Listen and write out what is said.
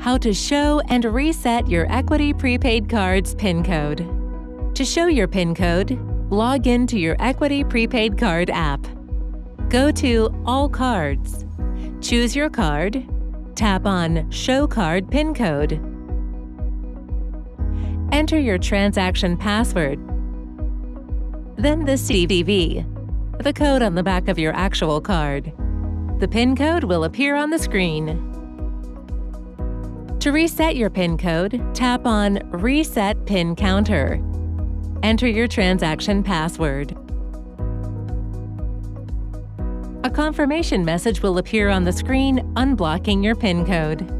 How to show and reset your Equity Prepaid Card's PIN code. To show your PIN code, log in to your Equity Prepaid Card app. Go to All Cards. Choose your card. Tap on Show Card PIN Code. Enter your transaction password, then the CVV, the code on the back of your actual card. The PIN code will appear on the screen. To reset your PIN code, tap on Reset PIN Counter. Enter your transaction password. A confirmation message will appear on the screen unblocking your PIN code.